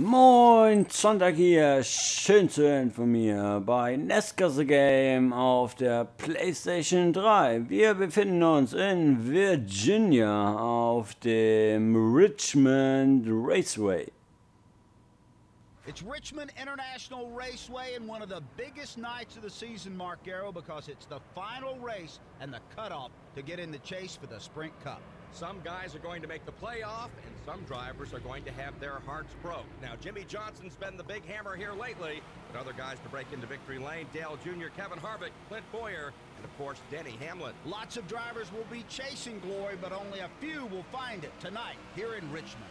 Moin, Sonntag hier, schön zu hören von mir bei Nescasse Game auf der PlayStation 3. Wir befinden uns in Virginia auf dem Richmond Raceway. It's Richmond International Raceway and one of the biggest nights of the season, Mark Garrow, because it's the final race and the cutoff to get in the chase for the Sprint Cup. Some guys are going to make the playoff, and some drivers are going to have their hearts broke. Now, Jimmy Johnson's been the big hammer here lately, but other guys to break into victory lane, Dale Jr., Kevin Harvick, Clint Boyer, and, of course, Denny Hamlet. Lots of drivers will be chasing glory, but only a few will find it tonight here in Richmond.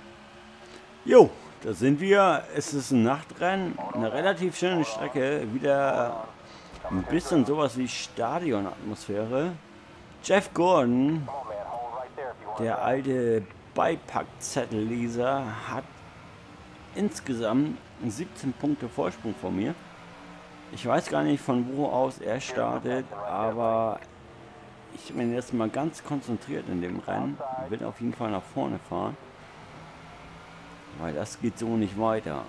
Jo, da sind wir. Es ist ein Nachtrennen, eine relativ schöne Strecke, wieder ein bisschen sowas wie Stadionatmosphäre. Jeff Gordon, der alte Beipackzettelleser, hat insgesamt 17 Punkte Vorsprung vor mir. Ich weiß gar nicht, von wo aus er startet, aber ich bin jetzt mal ganz konzentriert in dem Rennen. Ich will auf jeden Fall nach vorne fahren, weil das geht so nicht weiter.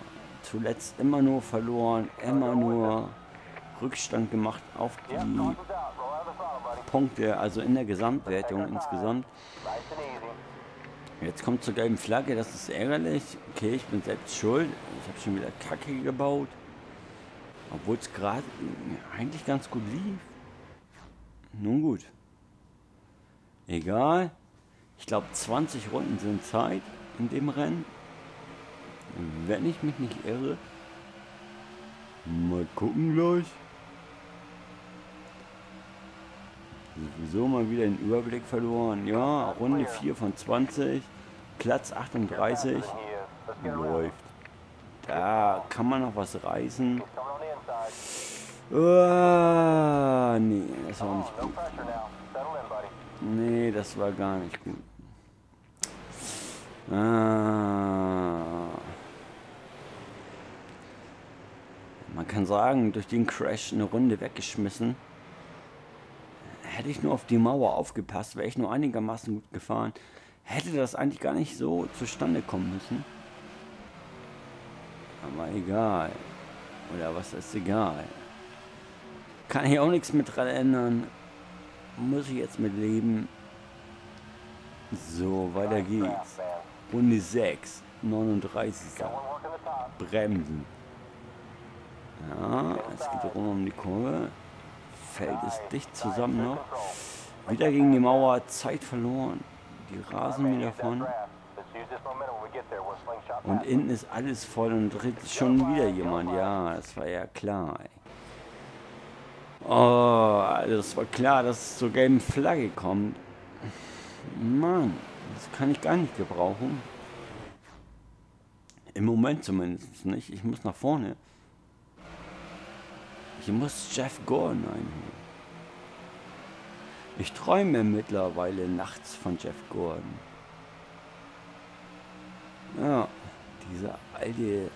Zuletzt immer nur verloren, immer nur Rückstand gemacht auf die Punkte, also in der Gesamtwertung insgesamt. Jetzt kommt zur gelben Flagge, das ist ärgerlich. Okay, ich bin selbst schuld. Ich habe schon wieder Kacke gebaut. Obwohl es gerade eigentlich ganz gut lief. Nun gut. Egal. Ich glaube 20 Runden sind Zeit in dem Rennen. Wenn ich mich nicht irre. Mal gucken gleich. Sowieso mal wieder den Überblick verloren. Ja, Runde 4 von 20. Platz 38. Läuft. Da kann man noch was reißen. Nee, das war nicht gut. Nee, das war gar nicht gut. Man kann sagen, durch den Crash eine Runde weggeschmissen. Hätte ich nur auf die Mauer aufgepasst, wäre ich nur einigermaßen gut gefahren. Hätte das eigentlich gar nicht so zustande kommen müssen. Aber egal. Oder was ist egal. Kann ich auch nichts mit dran ändern. Muss ich jetzt mit leben. So, weiter geht's. Runde 6. 39. Bremsen. Ja, es geht rum um die Kurve. Feld ist dicht zusammen noch. Wieder gegen die Mauer, Zeit verloren. Die rasen mir davon. Und innen ist alles voll und dreht schon wieder jemand. Ja, das war ja klar. Ey. Oh, also das war klar, dass es zur gelben Flagge kommt. Mann, das kann ich gar nicht gebrauchen. Im Moment zumindest nicht. Ich muss nach vorne. Ich muss Jeff Gordon einholen. Ich träume mittlerweile nachts von Jeff Gordon. Ja, dieser alte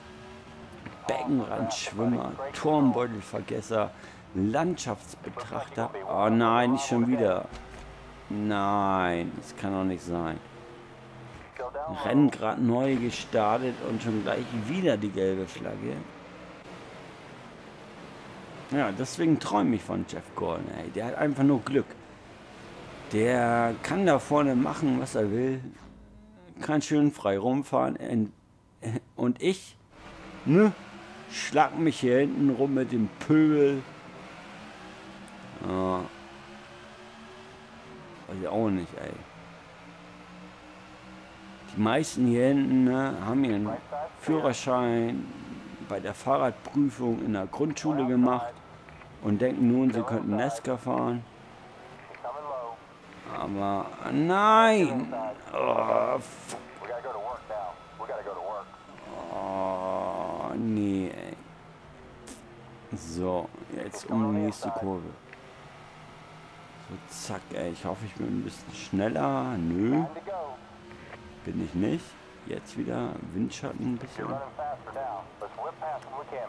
Beckenrandschwimmer, Turmbeutelvergesser, Landschaftsbetrachter. Oh nein, nicht schon wieder. Nein, das kann doch nicht sein. Rennen gerade neu gestartet und schon gleich wieder die gelbe Flagge. Ja, deswegen träume ich von Jeff Gordon, ey. Der hat einfach nur Glück. Der kann da vorne machen, was er will. Kann schön frei rumfahren. Und ich, ne, schlag mich hier hinten rum mit dem Pöbel. Ja. Weiß ich auch nicht, ey. Die meisten hier hinten, ne, haben ihren Führerschein bei der Fahrradprüfung in der Grundschule gemacht und denken nun, sie könnten Nesca fahren. Aber nein! Oh, oh nee, ey. So, jetzt um die nächste Kurve. So, zack, ey. Ich hoffe, ich bin ein bisschen schneller. Nö. Bin ich nicht. Jetzt wieder Windschatten ein bisschen.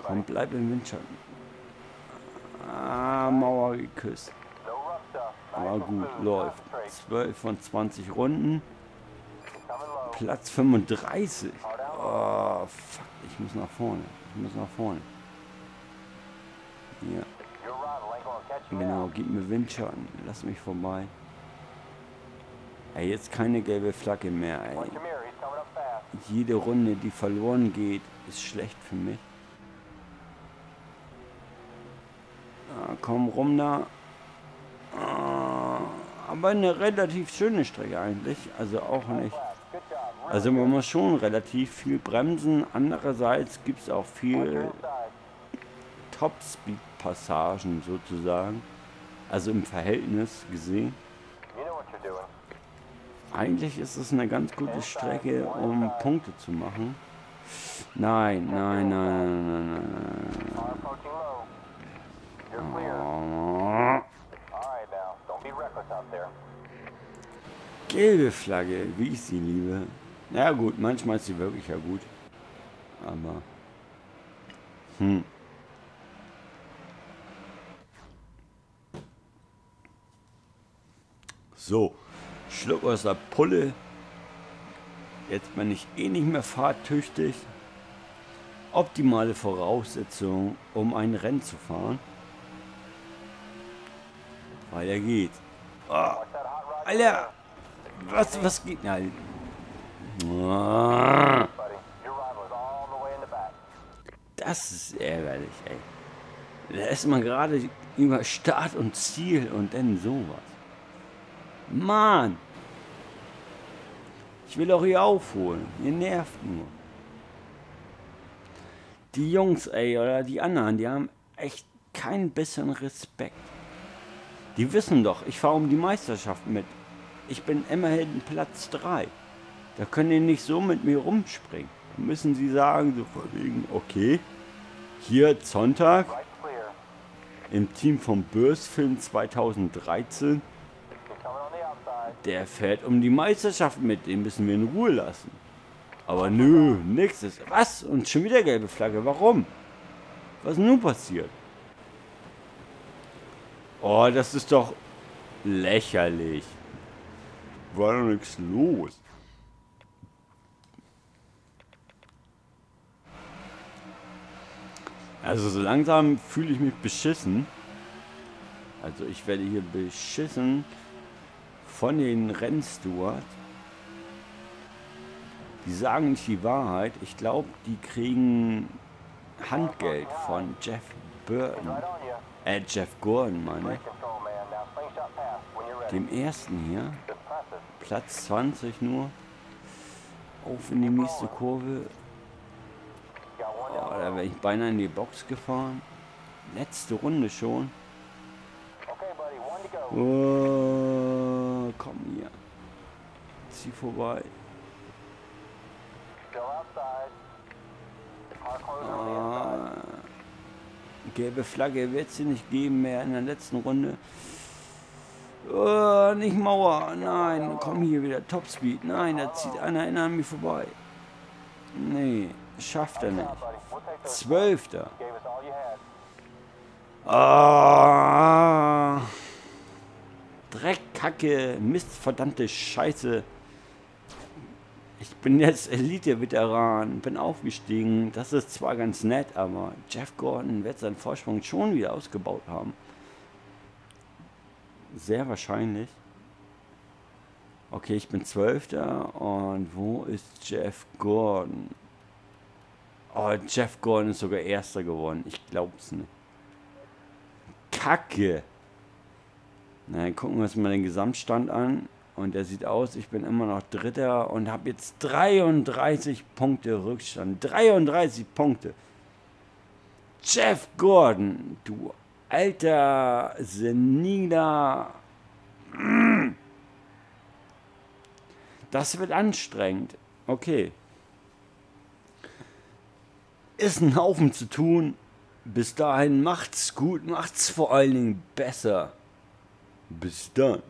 Und bleib im Windschatten. Ah, Mauer geküsst. Aber gut, läuft. 12 von 20 Runden. Platz 35. Oh, fuck. Ich muss nach vorne. Ich muss nach vorne. Ja. Genau, gib mir Windschatten. Lass mich vorbei. Ey, jetzt keine gelbe Flagge mehr, ey. Jede Runde, die verloren geht, ist schlecht für mich. Ah, komm rum da. Ah, aber eine relativ schöne Strecke eigentlich. Also auch nicht. Also man muss schon relativ viel bremsen. Andererseits gibt es auch viel Topspeed-Passagen sozusagen. Also im Verhältnis gesehen. Eigentlich ist es eine ganz gute Strecke, um Punkte zu machen. Nein, nein, nein, nein, nein. Gelbe Flagge, wie ich sie liebe. Na gut, manchmal ist sie wirklich ja gut. Aber... Hm. So. Schluck aus der Pulle. Jetzt bin ich eh nicht mehr fahrtüchtig. Optimale Voraussetzung, um ein Rennen zu fahren. Weiter geht's. Oh, Alter! Was geht? Nein. Das ist ärgerlich, ey. Da ist man gerade über Start und Ziel und dann sowas. Mann! Ich will auch hier aufholen. Ihr nervt nur. Die Jungs, ey, oder die anderen, die haben echt kein bisschen Respekt. Die wissen doch, ich fahre um die Meisterschaft mit. Ich bin immerhin Platz 3. Da können die nicht so mit mir rumspringen. Da müssen sie sagen, so von wegen, okay, hier Sonntag im Team vom Börsfilm 2013. Der fährt um die Meisterschaft mit, den müssen wir in Ruhe lassen. Aber nö, nix ist. Was? Und schon wieder gelbe Flagge, warum? Was ist nun passiert? Oh, das ist doch lächerlich. War doch nichts los. Also so langsam fühle ich mich beschissen. Also ich werde hier beschissen. Von den Rennsteward. Die sagen nicht die Wahrheit. Ich glaube, die kriegen Handgeld von Jeff Burton. Jeff Gordon, meine ich. Dem ersten hier. Platz 20 nur. Auf in die nächste Kurve. Oh, da wäre ich beinahe in die Box gefahren. Letzte Runde schon. Oh, komm hier. Zieh vorbei. Ah, gelbe Flagge wird es hier nicht geben mehr in der letzten Runde. Oh, nicht Mauer. Nein, komm hier wieder. Topspeed. Nein, da zieht einer an mir vorbei. Nee, schafft er nicht. 12. Ah. Dreck, Kacke, Mist, verdammte Scheiße. Ich bin jetzt Elite-Veteran, bin aufgestiegen. Das ist zwar ganz nett, aber Jeff Gordon wird seinen Vorsprung schon wieder ausgebaut haben. Sehr wahrscheinlich. Okay, ich bin 12. Und wo ist Jeff Gordon? Oh, Jeff Gordon ist sogar Erster geworden. Ich glaub's nicht. Kacke. Na, gucken wir uns mal den Gesamtstand an. Und der sieht aus, ich bin immer noch Dritter und habe jetzt 33 Punkte Rückstand. 33 Punkte. Jeff Gordon, du alter seniler. Das wird anstrengend. Okay. Ist ein Haufen zu tun. Bis dahin macht's gut, macht's vor allen Dingen besser. Bis dann.